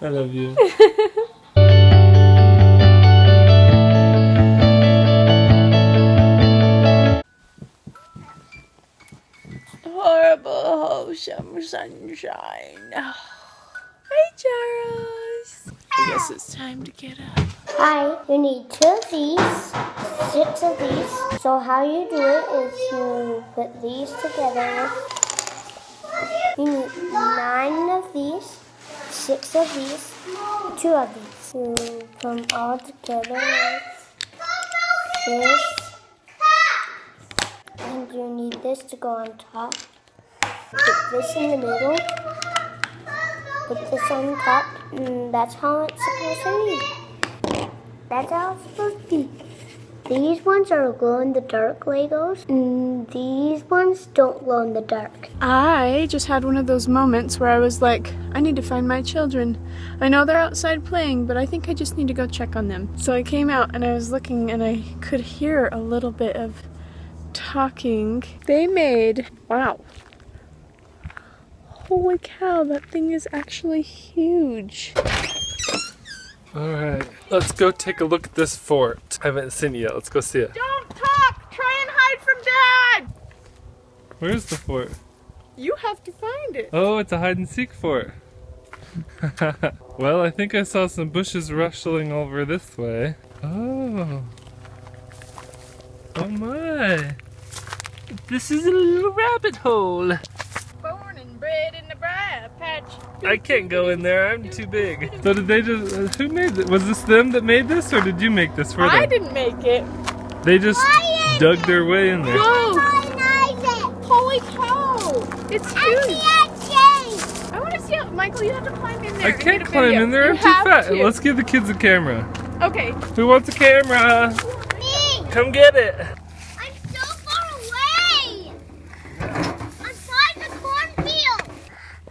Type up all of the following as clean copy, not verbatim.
I love you. Horrible wholesome sunshine. Hey, Charles. I guess it's time to get up. Hi, you need 2 of these, 6 of these. So how you do it is you put these together. You need 9 of these, 6 of these, 2 of these. You put them all together with this. And you need this to go on top. Put this in the middle. Put this on top, and that's how it's supposed to be. That's how it's supposed to be. These ones are glow-in-the-dark Legos, and these ones don't glow in the dark. I just had one of those moments where I was like, I need to find my children. I know they're outside playing, but I think I just need to go check on them. So I came out and I was looking and I could hear a little bit of talking. They made, wow. Holy cow, that thing is actually huge. Alright, let's go take a look at this fort. I haven't seen it yet, let's go see it. Don't talk! Try and hide from Dad! Where's the fort? You have to find it. Oh, it's a hide and seek fort. Well, I think I saw some bushes rustling over this way. Oh. Oh my. This is a little rabbit hole. Bread in the briar patch. I can't go in there, I'm too big. So did they just, who made it? Was this them that made this or did you make this for them? I didn't make it. They just dug their way in there. Whoa! Holy cow! It's huge! I want to see how, Michael, you have to climb in there. I can't climb in there, I'm too fat. Let's give the kids a camera. Okay. Who wants a camera? Me! Come get it!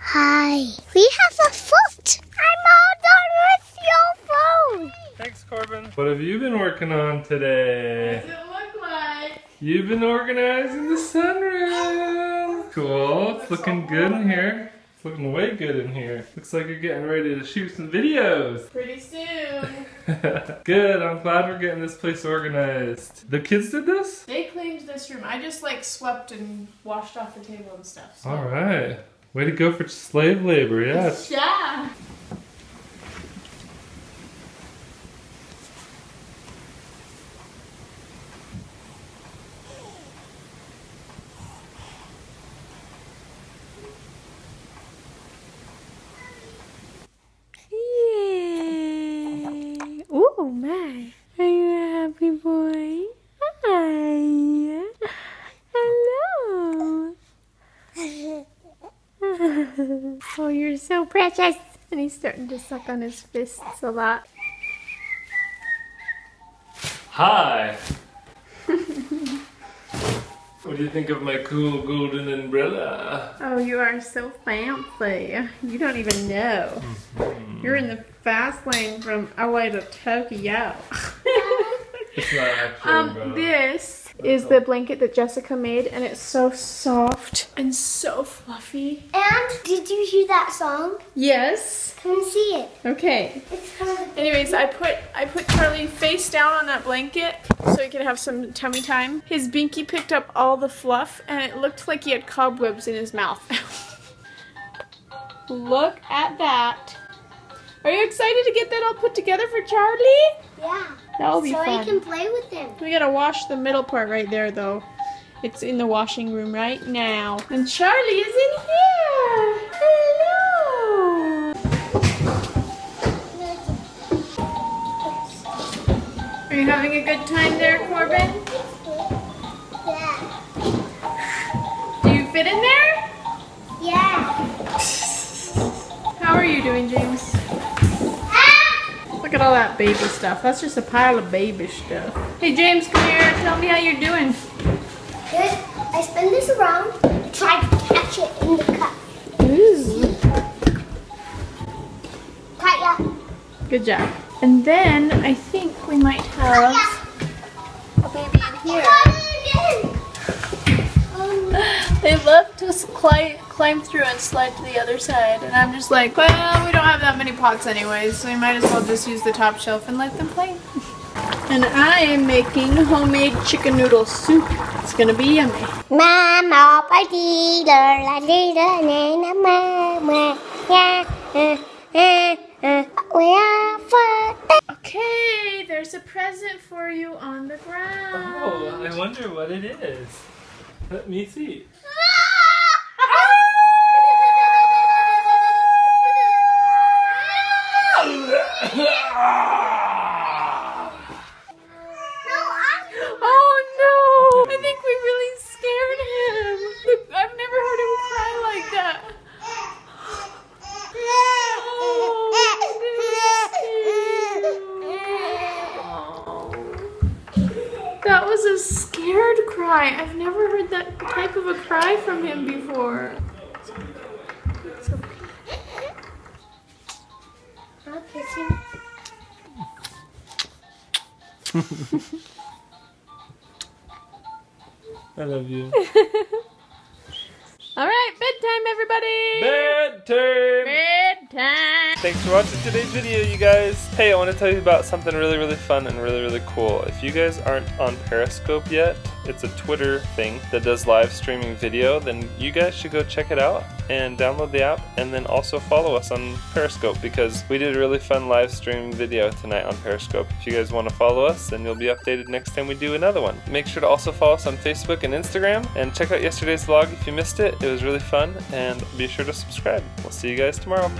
Hi. We have a foot. I'm all done with your phone. Thanks, Corbin. What have you been working on today? What does it look like? You've been organizing the sunroom. Cool. It's looking good in here. It's looking way good in here. Looks like you're getting ready to shoot some videos. Pretty soon. Good. I'm glad we're getting this place organized. The kids did this? They cleaned this room. I just like swept and washed off the table and stuff. So. All right. Way to go for slave labor, yes. Yeah. Yay. Oh my. Are you a happy boy? Hi. Hello. Oh, you're so precious. And he's starting to suck on his fists a lot. Hi. What do you think of my cool golden umbrella? Oh, you are so fancy. You don't even know. Mm-hmm. You're in the fast lane from LA to Tokyo. It's not actually umbrella. This is the blanket that Jessica made, and it's so soft and so fluffy. And did you hear that song? Yes. Come see it. Okay. It's kind of anyways, I put Charlie face down on that blanket so he could have some tummy time. His binky picked up all the fluff, and it looked like he had cobwebs in his mouth. Look at that. Are you excited to get that all put together for Charlie? Yeah. That'll be fun. So I can play with them. We gotta wash the middle part right there, though. It's in the washing room right now. And Charlie is in here! Hello! Are you having a good time there, Corbin? Yeah. Do you fit in there? Yeah. How are you doing, James? Look at all that baby stuff. That's just a pile of baby stuff. Hey James, come here. Tell me how you're doing. Good. I spin this around. I try to catch it in the cup. Ooh. Caught ya. Good job. And then I think we might have a baby in here. They love to climb climb through and slide to the other side. And I'm just like, well, we don't have that many pots anyways, so we might as well just use the top shelf and let them play. And I am making homemade chicken noodle soup. It's gonna be yummy. Mama, party, la la la, mama, yeah. Okay, there's a present for you on the ground. Oh, I wonder what it is. Let me see. Oh no! I think we really scared him. Look, I've never heard him cry like that. That was a scared cry. I've never heard that type of a cry from him before. It's okay. I'll kiss him. I love you. All right, bedtime, everybody. Bedtime. Bedtime. Thanks for watching today's video, you guys. Hey, I want to tell you about something really, really fun and really, really cool. If you guys aren't on Periscope yet, it's a Twitter thing that does live streaming video, then you guys should go check it out and download the app, and then also follow us on Periscope, because we did a really fun live streaming video tonight on Periscope. If you guys want to follow us, then you'll be updated next time we do another one. Make sure to also follow us on Facebook and Instagram, and check out yesterday's vlog if you missed it. It was really fun, and be sure to subscribe. We'll see you guys tomorrow.